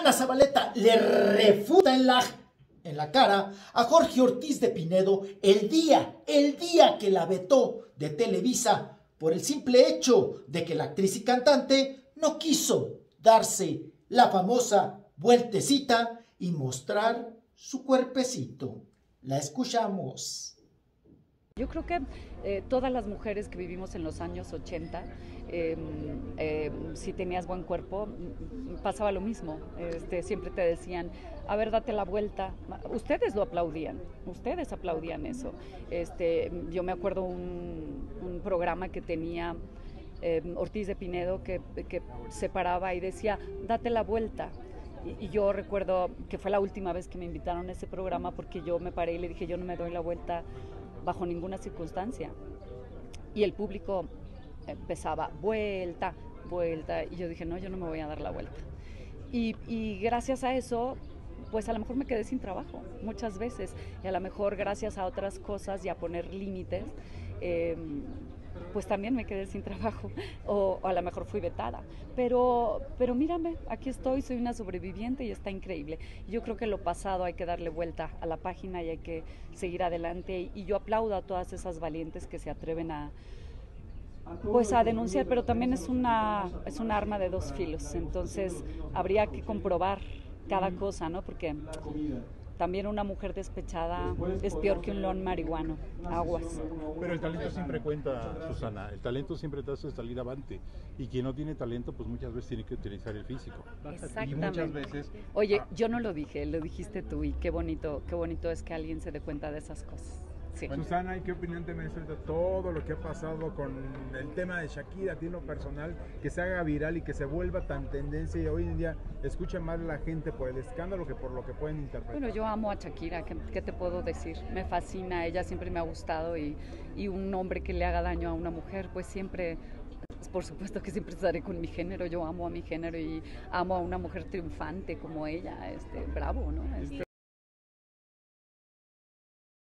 Ana Zabaleta le refuta en la cara a Jorge Ortiz de Pinedo el día que la vetó de Televisa por el simple hecho de que la actriz y cantante no quiso darse la famosa vueltecita y mostrar su cuerpecito. La escuchamos. Yo creo que todas las mujeres que vivimos en los años 80, si tenías buen cuerpo, pasaba lo mismo. Siempre te decían, a ver, date la vuelta. Ustedes lo aplaudían, ustedes aplaudían eso. Yo me acuerdo un programa que tenía Ortiz de Pinedo que se paraba y decía, date la vuelta. Y yo recuerdo que fue la última vez que me invitaron a ese programa porque yo me paré y le dije, yo no me doy la vuelta bajo ninguna circunstancia. Y el público empezaba, vuelta, vuelta, y yo dije, no, yo no me voy a dar la vuelta. Y gracias a eso, pues a lo mejor me quedé sin trabajo muchas veces, y a lo mejor gracias a otras cosas y a poner límites, pues también me quedé sin trabajo, o a lo mejor fui vetada, pero mírame, aquí estoy, soy una sobreviviente y está increíble. Yo creo que lo pasado hay que darle vuelta a la página y hay que seguir adelante, y yo aplaudo a todas esas valientes que se atreven a denunciar, pero también es una arma de dos filos, entonces habría que comprobar cada cosa, ¿no? Porque también una mujer despechada es peor que un león marihuano, aguas. Pero el talento siempre cuenta, Susana, el talento siempre te hace salir avante, y quien no tiene talento pues muchas veces tiene que utilizar el físico. Exactamente. Y muchas veces... Oye, yo no lo dije, lo dijiste tú, y qué bonito es que alguien se dé cuenta de esas cosas. Sí. Susana, ¿y qué opinión te merece de todo lo que ha pasado con el tema de Shakira, tiene lo personal, que se haga viral y que se vuelva tan tendencia, y hoy en día escucha más la gente por el escándalo que por lo que pueden interpretar? Bueno, yo amo a Shakira, ¿qué te puedo decir? Me fascina, ella siempre me ha gustado, y un hombre que le haga daño a una mujer, pues siempre... Por supuesto que siempre estaré con mi género, yo amo a mi género y amo a una mujer triunfante como ella, bravo, ¿no?